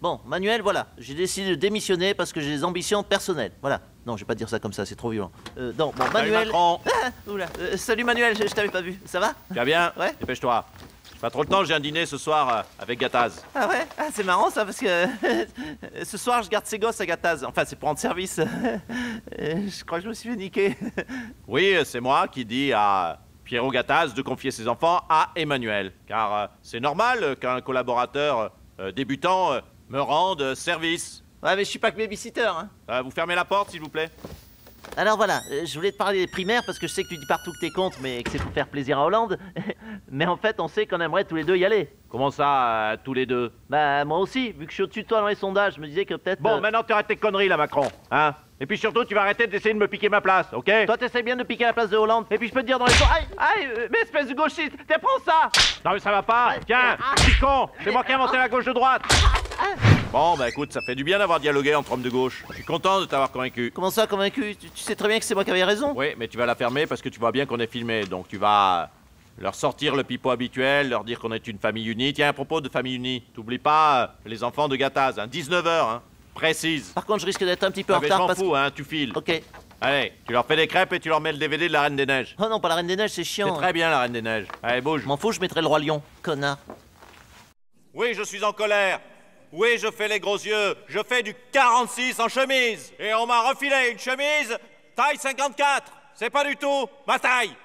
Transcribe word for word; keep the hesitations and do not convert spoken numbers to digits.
Bon, Manuel, voilà, j'ai décidé de démissionner parce que j'ai des ambitions personnelles. Voilà. Non, je vais pas dire ça comme ça, c'est trop violent. Euh, non, bon, Manuel... Macron. Ah, oula. Euh, salut Manuel, je, je t'avais pas vu. Ça va? Bien, bien. Ouais. Dépêche-toi. J'ai pas trop le temps, j'ai un dîner ce soir avec Gattaz. Ah ouais? Ah, c'est marrant ça, parce que ce soir, je garde ses gosses à Gattaz. Enfin, c'est pour rendre service. Je crois que je me suis fait niquer. Oui, c'est moi qui dis à Pierrot Gattaz de confier ses enfants à Emmanuel. Car c'est normal qu'un collaborateur débutant me rende service. Ouais, mais je suis pas que babysitter, hein. Euh, vous fermez la porte, s'il vous plaît. Alors voilà, euh, je voulais te parler des primaires parce que je sais que tu dis partout que t'es contre, mais que c'est pour faire plaisir à Hollande. Mais en fait, on sait qu'on aimerait tous les deux y aller. Comment ça, euh, tous les deux? Bah, moi aussi, vu que je suis au-dessus de toi dans les sondages, je me disais que peut-être... Bon, euh... maintenant, t'arrêtes tes conneries, là, Macron, hein. Et puis surtout, tu vas arrêter d'essayer de me piquer ma place, ok? Toi, t'essayes bien de piquer la place de Hollande, et puis je peux te dire dans les sondages... Aïe, aïe, mais espèce de gauchiste, t'es prends ça. Non, mais ça va pas. Tiens, Picon, c'est moi qui ai inventé la gauche de droite. Bon, bah écoute, ça fait du bien d'avoir dialogué entre hommes de gauche. Je suis content de t'avoir convaincu. Comment ça, convaincu? tu, tu sais très bien que c'est moi qui avais raison. Oui, mais tu vas la fermer parce que tu vois bien qu'on est filmé. Donc tu vas leur sortir le pipeau habituel, leur dire qu'on est une famille unie. Tiens, à propos de famille unie, t'oublie pas les enfants de Gattaz, hein, dix-neuf heures, hein, précise. Par contre, je risque d'être un petit peu ah, en retard. Mais je m'en fous, hein, tu files. Ok. Allez, tu leur fais des crêpes et tu leur mets le D V D de la Reine des Neiges. Oh non, pas la Reine des Neiges, c'est chiant. C'est très bien, la Reine des Neiges. Allez, bouge. M'en fous, je mettrai le Roi Lion, connard. Oui, je suis en colère. Oui, je fais les gros yeux, je fais du quarante-six en chemise. Et on m'a refilé une chemise taille cinquante-quatre. C'est pas du tout ma taille.